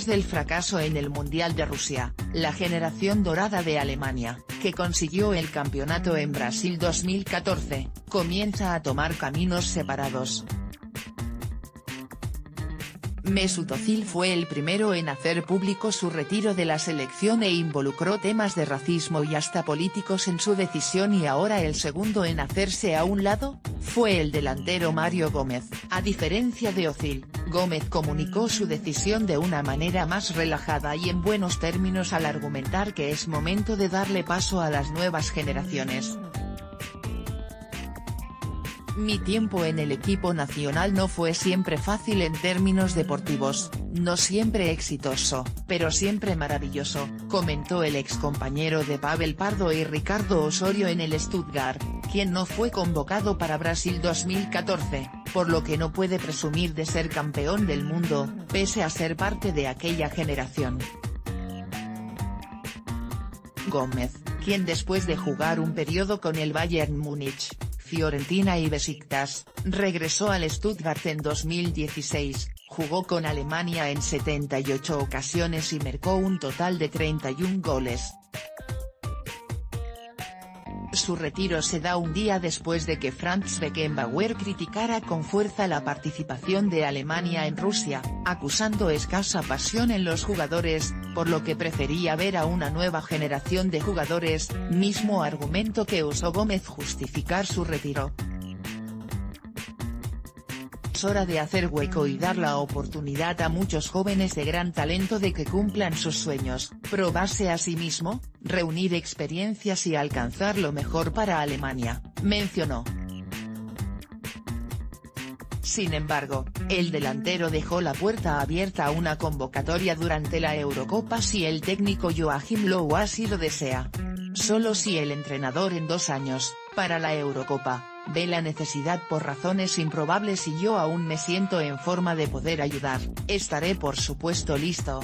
después del fracaso en el Mundial de Rusia, la generación dorada de Alemania, que consiguió el campeonato en Brasil 2014, comienza a tomar caminos separados. Mesut Özil fue el primero en hacer público su retiro de la selección e involucró temas de racismo y hasta políticos en su decisión, y ahora el segundo en hacerse a un lado, fue el delantero Mario Gómez. A diferencia de Özil, Gómez comunicó su decisión de una manera más relajada y en buenos términos al argumentar que es momento de darle paso a las nuevas generaciones. Mi tiempo en el equipo nacional no fue siempre fácil en términos deportivos, no siempre exitoso, pero siempre maravilloso, comentó el excompañero de Pavel Pardo y Ricardo Osorio en el Stuttgart, quien no fue convocado para Brasil 2014, por lo que no puede presumir de ser campeón del mundo, pese a ser parte de aquella generación. Gómez, quien después de jugar un periodo con el Bayern Múnich, Fiorentina y Besiktas, regresó al Stuttgart en 2016, jugó con Alemania en 78 ocasiones y marcó un total de 31 goles. Su retiro se da un día después de que Franz Beckenbauer criticara con fuerza la participación de Alemania en Rusia, acusando escasa pasión en los jugadores, por lo que prefería ver a una nueva generación de jugadores, mismo argumento que usó Gómez justificar su retiro. Es hora de hacer hueco y dar la oportunidad a muchos jóvenes de gran talento de que cumplan sus sueños, probarse a sí mismo, reunir experiencias y alcanzar lo mejor para Alemania, mencionó. Sin embargo, el delantero dejó la puerta abierta a una convocatoria durante la Eurocopa si el técnico Joachim Löw así lo desea. Solo si el entrenador en 2 años, para la Eurocopa, ve la necesidad por razones improbables y yo aún me siento en forma de poder ayudar, estaré por supuesto listo.